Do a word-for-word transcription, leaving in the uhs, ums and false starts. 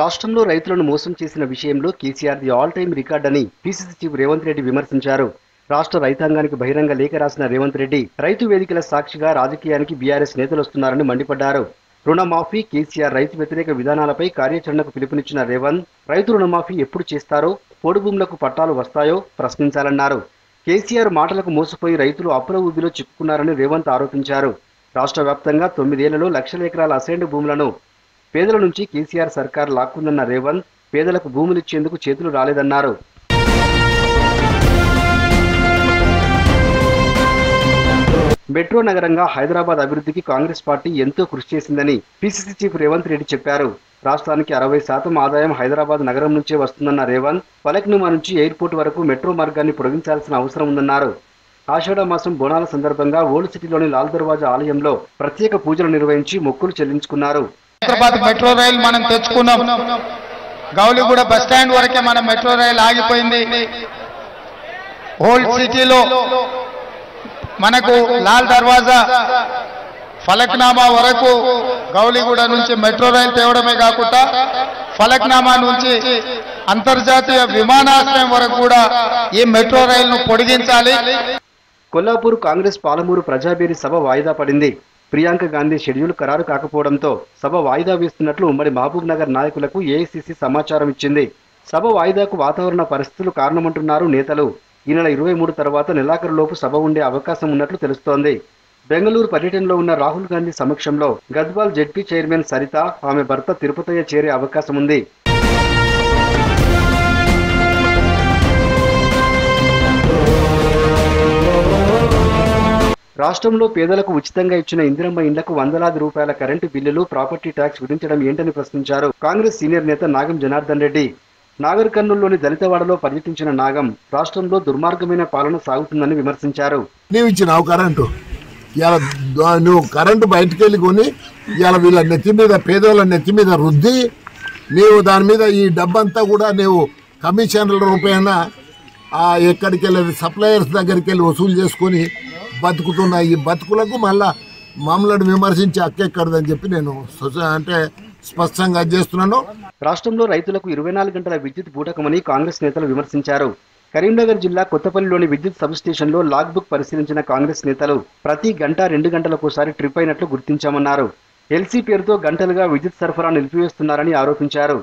రాష్ట్రంలో రైతులను మోసం చేసిన విషయంలో KCR the all time record అని పీసీసీ చీఫ్ రేవంత్ రెడ్డి విమర్శించారు। రాష్ట్ర రైతాంగానికి బహిరంగ లేఖ రాసిన రేవంత్ రెడ్డి రైతు వేదికల సాక్షిగా రాజకీయానికి బీఆర్ఎస్ నేతలు వస్తున్నారని మండిపడ్డారు। రుణమాఫీ, కేసీఆర్ రైతు వ్యతిరేక విధానాలపై కార్యాచరణకు పిలుపునిచ్చిన రేవంత్ రైతు రుణమాఫీ ఎప్పుడు చేస్తారో, పోడు భూములకు పట్టాలు వస్తాయో ప్రశ్నించాలన్నారు। కేసీఆర్ మాటలకు మోసపోయి రైతులు అప్పుల ఊబిలో చిక్కుకున్నారని రేవంత్ ఆరోపించారు। రాష్ట్ర వ్యాప్తంగా తొమ్మిదేళ్లలో లక్షల ఎకరాల అసైన్డ్ భూములను పేదల నుంచి కేసీఆర్ సర్కార్ లాక్కుందన్న రేవంత్ పేదలకు భూములిచ్చేందుకు చేతులు రాలేదన్నారు। మెట్రో నగరంగా హైదరాబాద్ అభివృద్ధికి కాంగ్రెస్ పార్టీ ఎంతో కృషి చేసిందని పీసీసీ చీఫ్ రేవంత్ రెడ్డి చెప్పారు। రాష్ట్రానికి అరవై శాతం ఆదాయం హైదరాబాద్ నగరం నుంచే వస్తుందన్న రేవంత్ పలక్నుమా నుంచి ఎయిర్పోర్ట్ వరకు మెట్రో మార్గాన్ని పొడిగించాల్సిన అవసరం ఉందన్నారు। ఆషాఢ మాసం బోనాల సందర్భంగా ఓల్డ్ సిటీలోని లాల్ దర్వాజా ఆలయంలో ప్రత్యేక పూజలు నిర్వహించి మొక్కులు చెల్లించుకున్నారు। హైదరాబాద్ మెట్రో రైలు మనం తెచ్చుకున్నాం। గౌలిగూడ బస్ స్టాండ్ వరకే మన మెట్రో రైలు ఆగిపోయింది। ఓల్డ్ సిటీలో మనకు లాల్ దర్వాజా ఫలక్నామా వరకు గౌలిగూడ నుంచి మెట్రో రైలు తేవడమే కాకుండా ఫలక్నామా నుంచి అంతర్జాతీయ విమానాశ్రయం వరకు కూడా ఈ మెట్రో రైలును పొడిగించాలి। కొల్లాపూర్ కాంగ్రెస్ పాలమూరు ప్రజాబేరి సభ వాయిదా పడింది। ప్రియాంక గాంధీ షెడ్యూల్ ఖరారు కాకపోవడంతో సభ వాయిదా వేస్తున్నట్లు ఉమ్మడి మహబూబ్ నగర్ నాయకులకు ఏఐసీసీ సమాచారం ఇచ్చింది। సభ వాయిదాకు వాతావరణ పరిస్థితులు కారణమంటున్నారు నేతలు। ఈ నెల ఇరవై మూడు తర్వాత నెలాఖరులోపు సభ ఉండే అవకాశం ఉన్నట్లు తెలుస్తోంది। బెంగళూరు పర్యటనలో ఉన్న రాహుల్ గాంధీ సమక్షంలో గద్వాల్ జెడ్పీ చైర్మన్ సరిత, ఆమె భర్త తిరుపతయ్య చేరే అవకాశం ఉంది। రాష్ట్రంలో పేదలకు ఉచితంగా ఇచ్చిన ఇందిరమ్మ ఇండ్లకు వందలాది రూపాయల కరెంటు బిల్లులు, ప్రాపర్టీ ట్యాక్స్ విధించడం ఏంటని ప్రశ్నించారు కాంగ్రెస్ సీనియర్ నేత నాగం జనార్దన్ రెడ్డి। నాగర్ కర్నూలులోని దళితవాడలో పర్యటించిన నాగం రాష్ట్రంలో దుర్మార్గమైన పాలన సాగుతుందని విమర్శించారు। నువ్వు కరెంటు బయటకు వెళ్ళి కొని ఇలా వీళ్ళ నెత్తి మీద, పేదవాళ్ళ నెత్తి మీద రుద్ది నీవు దాని మీద ఈ డబ్బంతా కూడా నీవు కమిషన్ల రూపాయన ఎక్కడికి వెళ్ళి సప్లయర్స్ దగ్గరికి వెళ్ళి వసూలు చేసుకొని బతుకుతున్న ఈ బతుకులకు మళ్ళా మామూలు విమర్శించి అక్కెక్కడదని చెప్పి నేను అంటే స్పష్టంగా చేస్తున్నాను। రాష్ట్రంలో రైతులకు ఇరవై నాలుగు గంటల విద్యుత్ బూటకమని కాంగ్రెస్ నేతలు విమర్శించారు। కరీంనగర్ జిల్లా కొత్తపల్లిలోని విద్యుత్ సబ్ స్టేషన్లో లాగ్ బుక్ పరిశీలించిన కాంగ్రెస్ నేతలు ప్రతి గంట రెండు గంటలకోసారి ట్రిప్ అయినట్లు గుర్తించామన్నారు। ఎల్సీ పేరుతో గంటలుగా విద్యుత్ సరఫరా నిలిపివేస్తున్నారని ఆరోపించారు।